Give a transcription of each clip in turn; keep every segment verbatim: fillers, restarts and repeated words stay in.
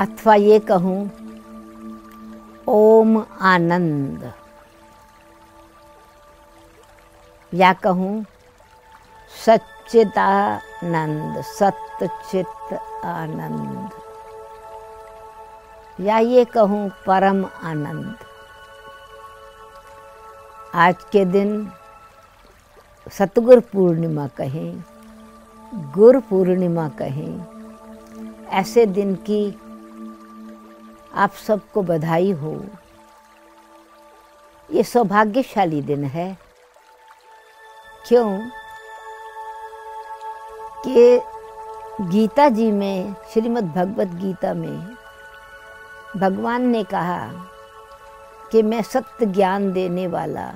अथवा ये कहूँ ओम आनंद या कहूँ सच्चिदानंद सच्चित आनंद या ये कहूँ परम आनंद। आज के दिन सतगुरु पूर्णिमा कहें, गुरु पूर्णिमा कहें, ऐसे दिन की आप सबको बधाई हो। ये सौभाग्यशाली दिन है, क्यों कि गीता जी में, श्रीमद् भगवत गीता में भगवान ने कहा कि मैं सत्य ज्ञान देने वाला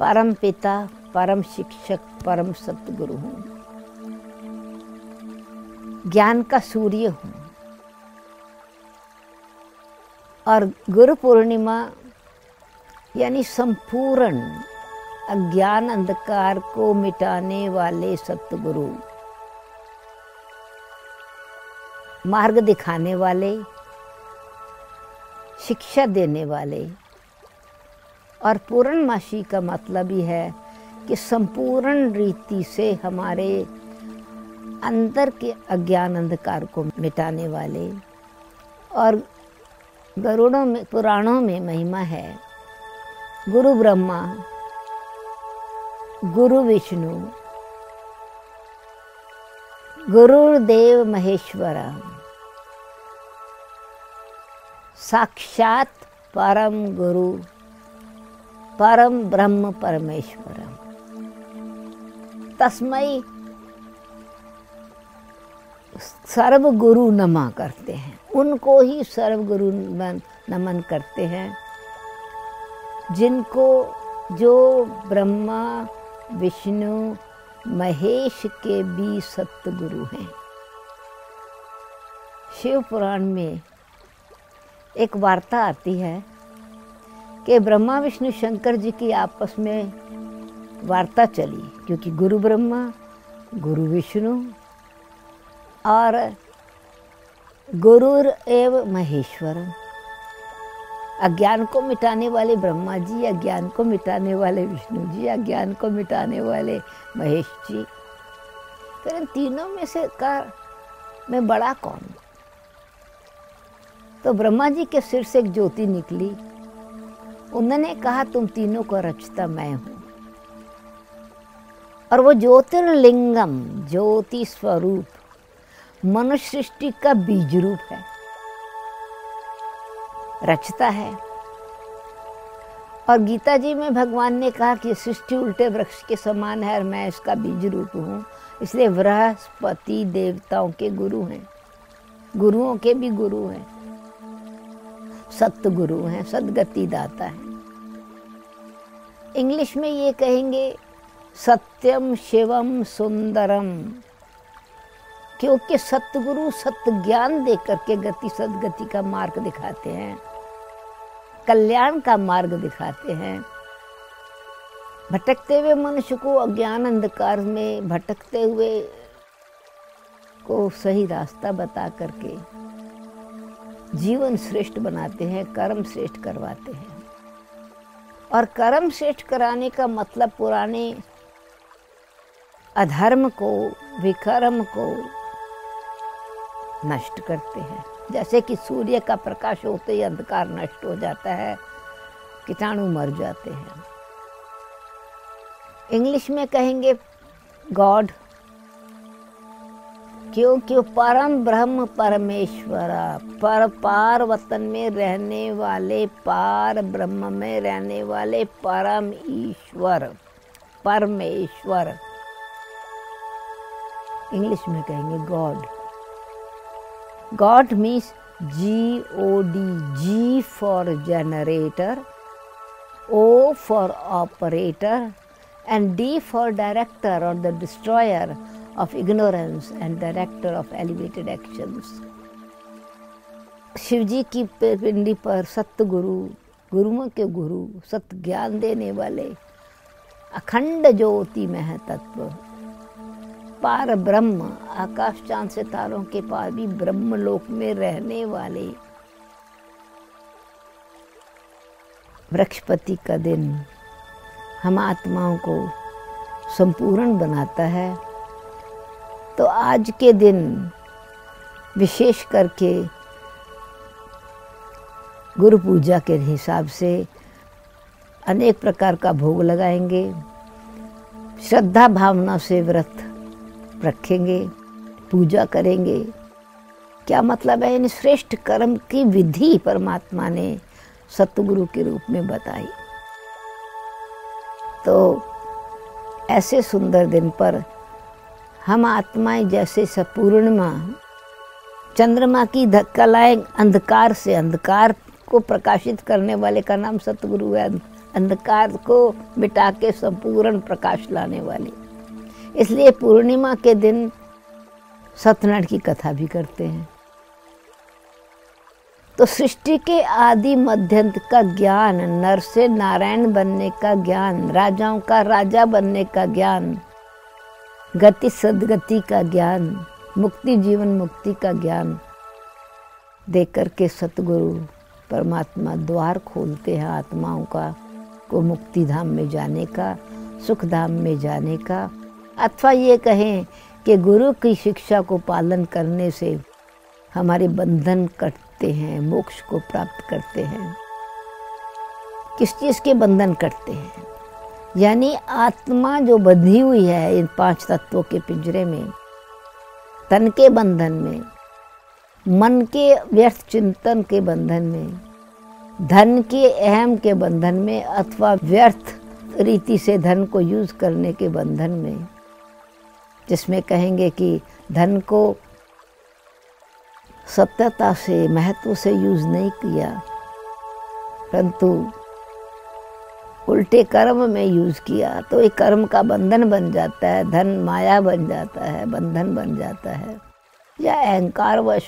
परम पिता, परम शिक्षक, परम सतगुरु हूँ, ज्ञान का सूर्य हूँ। और गुरु पूर्णिमा यानी संपूर्ण अज्ञान अंधकार को मिटाने वाले सतगुरु, मार्ग दिखाने वाले, शिक्षा देने वाले। और पूर्णमासी का मतलब ही है कि संपूर्ण रीति से हमारे अंदर के अज्ञान अंधकार को मिटाने वाले। और गरुड़ों में, पुराणों में महिमा है, गुरु ब्रह्मा, गुरु विष्णु, गुरुर्देव महेश्वरा, साक्षात परम गुरु परम ब्रह्म परमेश्वरम, तस्मै सर्वगुरु नमः करते हैं, उनको ही सर्वगुरु नमन करते हैं, जिनको जो ब्रह्मा विष्णु महेश के भी सतगुरु हैं। शिव पुराण में एक वार्ता आती है कि ब्रह्मा विष्णु शंकर जी की आपस में वार्ता चली, क्योंकि गुरु ब्रह्मा, गुरु विष्णु और गुरुर एव महेश्वर, अज्ञान को मिटाने वाले ब्रह्मा जी, अज्ञान को मिटाने वाले विष्णु जी, अज्ञान को मिटाने वाले महेश जी। फिर इन तीनों में से का मैं बड़ा कौन? तो ब्रह्मा जी के सिर से एक ज्योति निकली, उन्होंने कहा तुम तीनों को रचता मैं हूँ। और वो ज्योतिर्लिंगम, ज्योति स्वरूप, मनुष्य सृष्टि का बीज रूप है, रचता है। और गीता जी में भगवान ने कहा कि सृष्टि उल्टे वृक्ष के समान है और मैं इसका बीज रूप हूँ, इसलिए बृहस्पति देवताओं के गुरु हैं, गुरुओं के भी गुरु हैं, सतगुरु हैं, सदगति दाता है। इंग्लिश में ये कहेंगे सत्यम शिवम सुंदरम, क्योंकि सतगुरु सत्य ज्ञान दे करके गति, सदगति का मार्ग दिखाते हैं, कल्याण का मार्ग दिखाते हैं। भटकते हुए मनुष्य को, अज्ञान अंधकार में भटकते हुए को सही रास्ता बता करके जीवन श्रेष्ठ बनाते हैं, कर्म श्रेष्ठ करवाते हैं। और कर्म श्रेष्ठ कराने का मतलब पुराने अधर्म को, विकर्म को नष्ट करते हैं। जैसे कि सूर्य का प्रकाश होते ही अंधकार नष्ट हो जाता है, कीटाणु मर जाते हैं। इंग्लिश में कहेंगे गॉड, क्योंकि वो परम ब्रह्म परमेश्वरा, पर पार वतन में रहने वाले, पार ब्रह्म में रहने वाले परम ईश्वर, परमेश्वर इंग्लिश में कहेंगे God. God means G O D, G for generator, O for operator and D for director और the destroyer of ignorance and director of elevated actions। Shiv ji की पिंडी पर सतगुरु, गुरुओं के गुरु, सत्य ज्ञान देने वाले, अखंड ज्योति में है तत्व, पार ब्रह्म, आकाश चांद सितारों के पार भी ब्रह्मलोक में रहने वाले। बृहस्पति का दिन हम आत्माओं को संपूर्ण बनाता है। तो आज के दिन विशेष करके गुरु पूजा के हिसाब से अनेक प्रकार का भोग लगाएंगे, श्रद्धा भावना से व्रत रखेंगे, पूजा करेंगे। क्या मतलब है? इन श्रेष्ठ कर्म की विधि परमात्मा ने सतगुरु के रूप में बताई। तो ऐसे सुंदर दिन पर हम आत्माएं जैसे पूर्णिमा चंद्रमा की धक्का लाए, अंधकार से अंधकार को प्रकाशित करने वाले का नाम सतगुरु है। अंधकार को मिटा के संपूर्ण प्रकाश लाने वाले, इसलिए पूर्णिमा के दिन सत्यनारायण की कथा भी करते हैं। तो सृष्टि के आदि मध्यांत का ज्ञान, नर से नारायण बनने का ज्ञान, राजाओं का राजा बनने का ज्ञान, गति सदगति का ज्ञान, मुक्ति जीवन मुक्ति का ज्ञान देकर के सतगुरु परमात्मा द्वार खोलते हैं आत्माओं का, को मुक्ति धाम में जाने का, सुख धाम में जाने का, अथवा ये कहें कि गुरु की शिक्षा को पालन करने से हमारे बंधन कटते हैं, मोक्ष को प्राप्त करते हैं। किस चीज़ के बंधन कटते हैं? यानी आत्मा जो बंधी हुई है इन पांच तत्वों के पिंजरे में, तन के बंधन में, मन के व्यर्थ चिंतन के बंधन में, धन के अहम के बंधन में, अथवा व्यर्थ रीति से धन को यूज करने के बंधन में, जिसमें कहेंगे कि धन को सत्यता से, महत्व से यूज नहीं किया, परंतु उल्टे कर्म में यूज किया, तो ये कर्म का बंधन बन जाता है, धन माया बन जाता है, बंधन बन जाता है। या अहंकारवश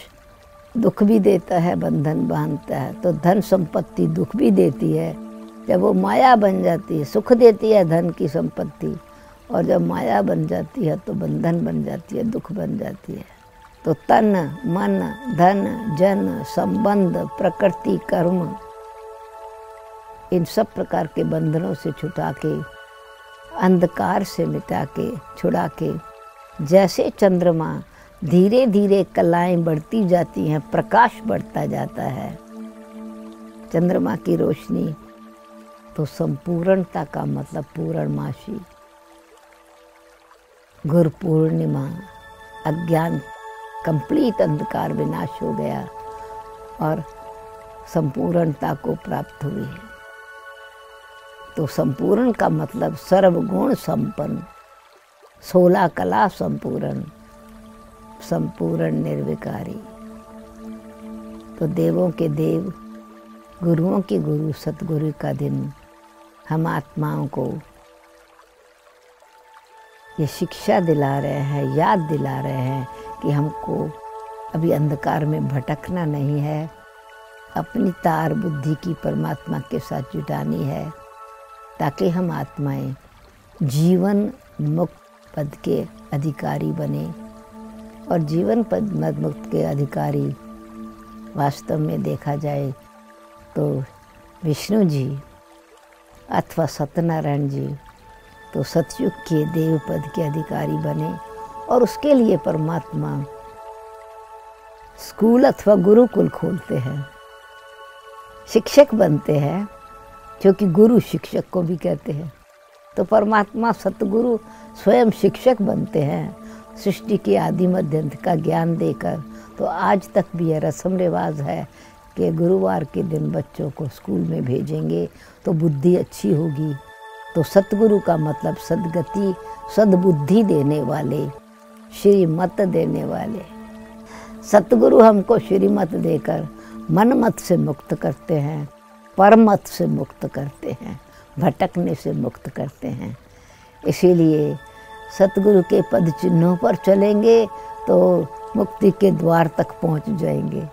दुख भी देता है, बंधन बांधता है। तो धन संपत्ति दुख भी देती है, जब वो माया बन जाती है। सुख देती है धन की संपत्ति, और जब माया बन जाती है तो बंधन बन जाती है, दुख बन जाती है। तो तन मन धन जन संबंध प्रकृति कर्म, इन सब प्रकार के बंधनों से छुटा के, अंधकार से मिटा के, छुड़ा के, जैसे चंद्रमा धीरे धीरे कलाएं बढ़ती जाती हैं, प्रकाश बढ़ता जाता है चंद्रमा की रोशनी। तो संपूर्णता का मतलब पूर्णमासी, गुरु पूर्णिमा, अज्ञान कंप्लीट अंधकार विनाश हो गया और संपूर्णता को प्राप्त हुई है। तो संपूर्ण का मतलब सर्वगुण संपन्न, सोलह कला संपूर्ण, संपूर्ण निर्विकारी। तो देवों के देव, गुरुओं के गुरु सतगुरु का दिन हम आत्माओं को ये शिक्षा दिला रहे हैं, याद दिला रहे हैं कि हमको अभी अंधकार में भटकना नहीं है, अपनी तार बुद्धि की परमात्मा के साथ जुटानी है, ताकि हम आत्माएं जीवन मुक्त पद के अधिकारी बने। और जीवन पद मुक्त के अधिकारी वास्तव में देखा जाए तो विष्णु जी अथवा सत्यनारायण जी तो सतयुग के देव पद के अधिकारी बने। और उसके लिए परमात्मा स्कूल अथवा गुरुकुल खोलते हैं, शिक्षक बनते हैं, क्योंकि गुरु शिक्षक को भी कहते हैं। तो परमात्मा सतगुरु स्वयं शिक्षक बनते हैं सृष्टि के आदि मध्यांत का ज्ञान देकर। तो आज तक भी यह रस्म रिवाज है कि गुरुवार के दिन बच्चों को स्कूल में भेजेंगे तो बुद्धि अच्छी होगी। तो सतगुरु का मतलब सदगति, सद्बुद्धि देने वाले, श्रीमत देने वाले। सतगुरु हमको श्रीमत देकर मन मत से मुक्त करते हैं, परमत से मुक्त करते हैं, भटकने से मुक्त करते हैं। इसीलिए सतगुरु के पद चिन्हों पर चलेंगे तो मुक्ति के द्वार तक पहुंच जाएंगे।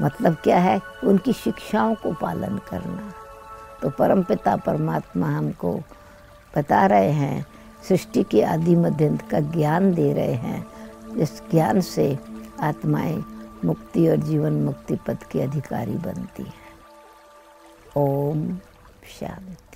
मतलब क्या है? उनकी शिक्षाओं को पालन करना। तो परमपिता परमात्मा हमको बता रहे हैं सृष्टि के आदि मध्यंत का ज्ञान दे रहे हैं। इस ज्ञान से आत्माएं मुक्ति और जीवन मुक्ति पथ के अधिकारी बनती हैं। ओम शांति।